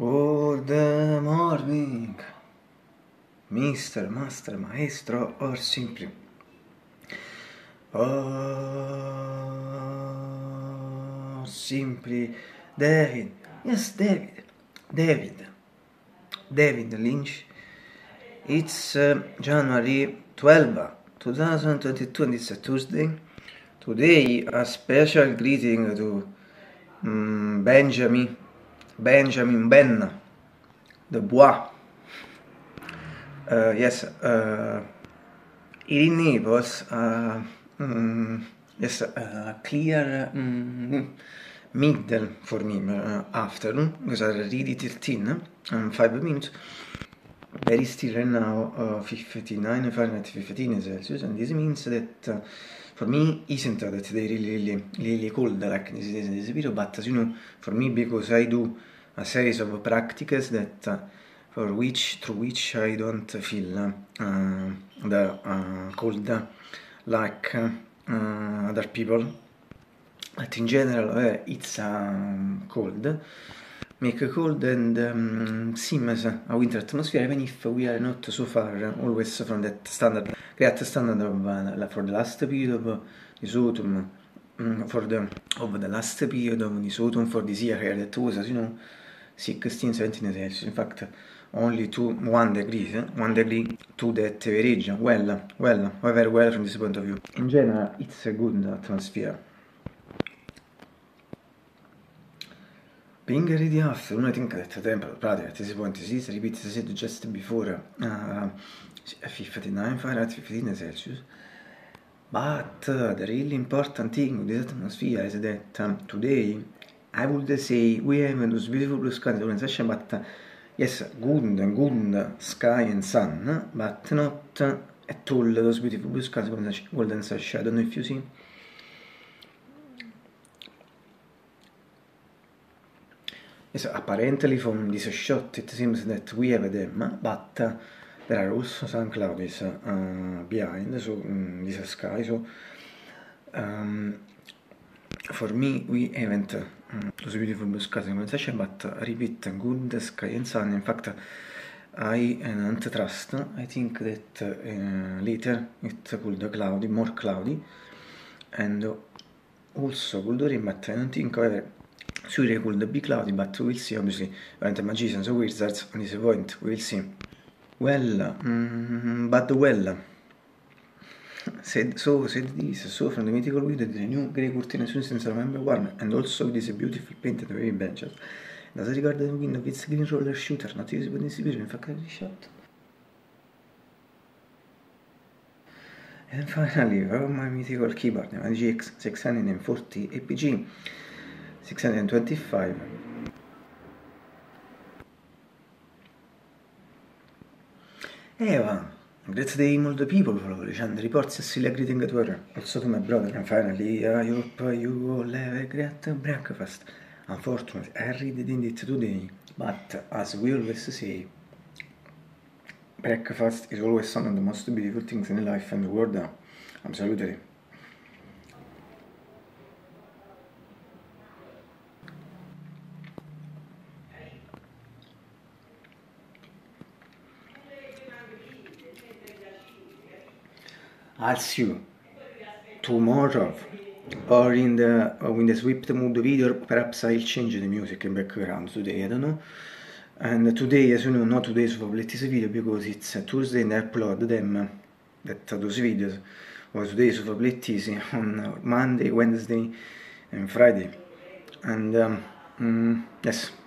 Good morning, Mr. Master Maestro, or simply David. Yes, David Lynch. It's January 12, 2022, and it's a Tuesday. Today a special greeting to Benjamin de Bois. In Naples, clear middle for me afternoon, because I read it 13 and 5 minutes. Very still right now, 59 Fahrenheit, 15 Celsius, and this means that for me isn't that they really cold like this video, but as you know, for me, because I do a series of practices that through which I don't feel the cold like other people, but in general it's cold. Make a cold and seems a winter atmosphere, even if we are not so far always from that standard, great standard of, for the last period of this autumn, for this year here, that was, as you know, 16, 17 Celsius. In fact, only 1 degree, 1 degree to that average. Well, very well from this point of view. In general, it's a good atmosphere. Being ready after, I think that the temperature probably at this point is repeated as it just before 59 Fahrenheit, 15 Celsius. But the really important thing with this atmosphere is that today, I would say, we have those beautiful blue sky session, but yes, good sky and sun, but not at all those beautiful blue sky golden session. I don't know if you see. Yes, apparently from this shot it seems that we have them, but there are also some clouds behind, so this sky, so for me we haven't those beautiful blue sky conversation, but repeat, good sky and sun. In fact, I don't trust, I think that later it could cloudy, more cloudy, and also could rain, but I don't think, however, surely could be cloudy, but we'll see, obviously, and magicians or wizards on this point, we'll see. Well, said this, so from the mythical window the new grey curtain soon seems to remember warm, and also this beautiful painted wavy benches. And as regards the window, it's green roller shooter, not used in this video, in fact, every shot. And finally, from my mythical keyboard, the MDGX 640 APG. 625. Eva, great day, all people, followers, and reports, a silly greeting at work. Also to my brother, and finally, I hope you all have a great breakfast. Unfortunately, I really didn't eat today, but as we always say, breakfast is always one of the most beautiful things in life and the world. Absolutely. As you tomorrow, or in the when the swept mood video, perhaps I'll change the music in background today. I don't know. And today, as you know, not today's public this video because it's Tuesday and I upload them. Those videos or today's public is on Monday, Wednesday, and Friday. And yes.